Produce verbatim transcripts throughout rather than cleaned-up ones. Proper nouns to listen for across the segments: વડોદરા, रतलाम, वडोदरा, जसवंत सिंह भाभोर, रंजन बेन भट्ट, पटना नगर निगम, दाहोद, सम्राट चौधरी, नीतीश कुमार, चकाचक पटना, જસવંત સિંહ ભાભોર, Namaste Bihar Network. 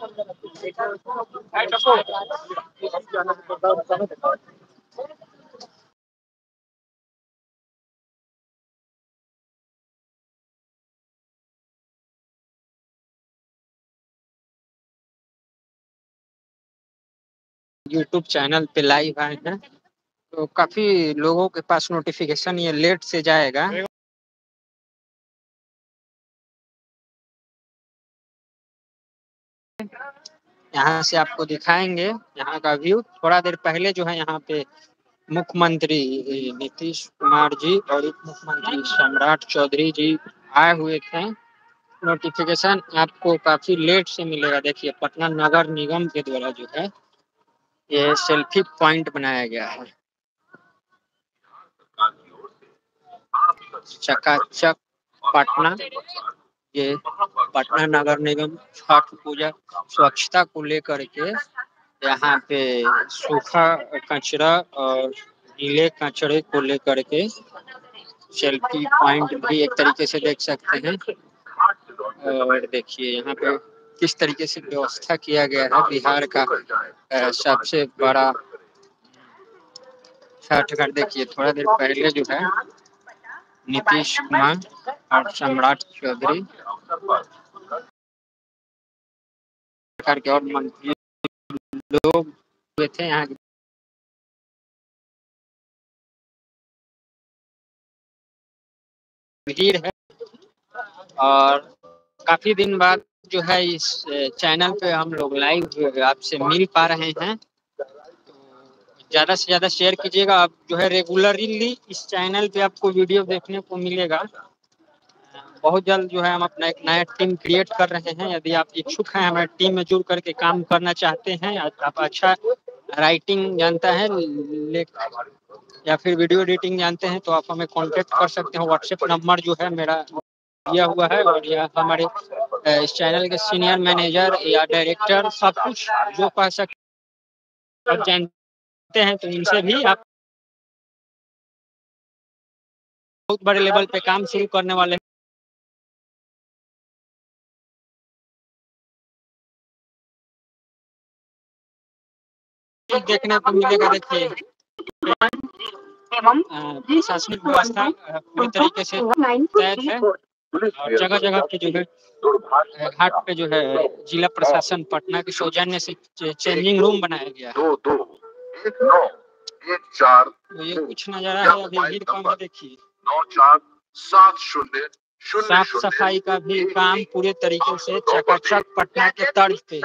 YouTube channel पे live आए हैं तो काफी लोगों के पास नोटिफिकेशन ये लेट से जाएगा। यहाँ से आपको दिखाएंगे यहाँ का व्यू। थोड़ा देर पहले जो है यहाँ पे मुख्यमंत्री नीतीश कुमार जी और उप मुख्यमंत्री सम्राट चौधरी जी आए हुए थे। नोटिफिकेशन आपको काफी लेट से मिलेगा। देखिए पटना नगर निगम के द्वारा जो है ये सेल्फी पॉइंट बनाया गया है। चकाचक पटना, ये पटना नगर निगम छठ पूजा स्वच्छता को लेकर के यहाँ पे सूखा कचरा और गीले कचरे को लेकर के सेल्फी पॉइंट भी एक तरीके से देख सकते हैं। और देखिए यहाँ पे किस तरीके से व्यवस्था किया गया है। बिहार का सबसे बड़ा छठ घाट। देखिए थोड़ा देर पहले जो है नीतीश कुमार और सम्राट चौधरी सरकार के और मंत्री लोग हुए थे यहाँ। भीड़ है और काफी दिन बाद जो है इस चैनल पे हम लोग लाइव आपसे मिल पा रहे हैं। ज्यादा से ज्यादा शेयर कीजिएगा। आप जो है रेगुलरली इस चैनल पे आपको वीडियो देखने को मिलेगा। बहुत जल्द जो है हम अपना एक नया टीम क्रिएट कर रहे हैं। यदि आप इच्छुक हैं हमारे टीम में जुड़ करके काम करना चाहते हैं, आप अच्छा राइटिंग जानता है या फिर वीडियो एडिटिंग जानते हैं तो आप हमें कॉन्टेक्ट कर सकते हैं। व्हाट्सएप नंबर जो है मेरा दिया हुआ है और यह हमारे इस चैनल के सीनियर मैनेजर या डायरेक्टर सब कुछ जो कह सकते हैं तो इनसे भी आप बहुत बड़े लेवल पे काम शुरू करने वाले हैं। देखने को मिलेगा। देखिए प्रशासनिक व्यवस्था पूरी तरीके से तैयार है। जगह जगह पे जो है घाट पे जो है जिला प्रशासन पटना के सौजन्य से चेंजिंग रूम बनाया गया है। नौ एक चार ये कुछ नजारा है। अभी भीड़ कम है। देखिए नौ चार सात शून्य शून्य साफ सफाई का भी काम पूरे तरीके से चकाचक पटना के तर्ज पे।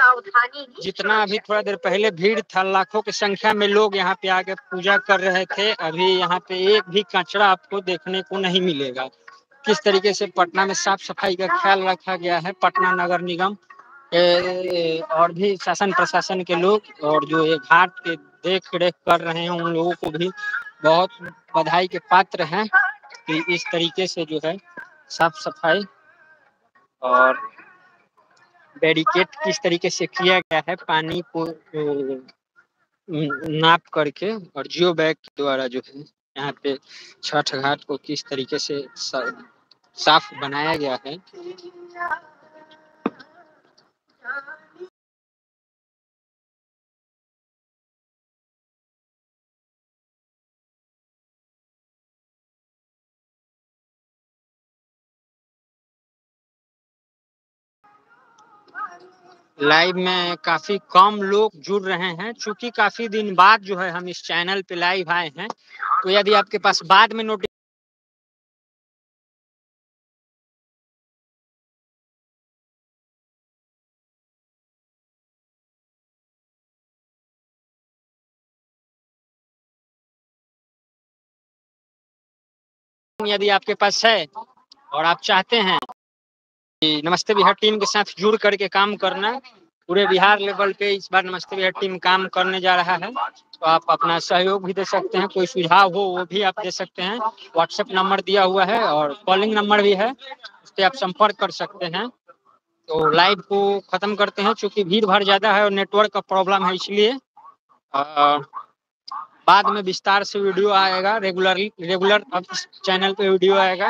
जितना अभी थोड़ा देर पहले भीड़ था, लाखों की संख्या में लोग यहाँ पे आके पूजा कर रहे थे। अभी यहाँ पे एक भी कचरा आपको देखने को नहीं मिलेगा। किस तरीके से पटना में साफ सफाई का ख्याल रखा गया है। पटना नगर निगम और भी शासन प्रशासन के लोग और जो ये घाट के देख रेख कर रहे हैं उन लोगों को भी बहुत बधाई के पात्र हैं कि इस तरीके से जो है साफ सफाई और बैरिकेड किस तरीके से किया गया है। पानी को नाप करके और जियो बैग के द्वारा जो है यहाँ पे छठ घाट को किस तरीके से साफ बनाया गया है। लाइव में काफी कम लोग जुड़ रहे हैं क्योंकि काफी दिन बाद जो है हम इस चैनल पे लाइव आए हैं। तो यदि आपके पास बाद में नोटिस यदि आपके पास है और आप चाहते हैं नमस्ते बिहार टीम के साथ जुड़ करके काम करना, पूरे बिहार लेवल पे इस बार नमस्ते बिहार टीम काम करने जा रहा है तो आप अपना सहयोग भी दे सकते हैं। कोई सुझाव हो वो भी आप दे सकते हैं। व्हाट्सएप नंबर दिया हुआ है और कॉलिंग नंबर भी है, उस पर आप संपर्क कर सकते हैं। तो लाइव को खत्म करते हैं क्योंकि भीड़ भाड़ ज्यादा है और नेटवर्क का प्रॉब्लम है, इसलिए बाद में विस्तार से वीडियो आएगा। रेगुलरली रेगुलर अब इस चैनल पे वीडियो आएगा।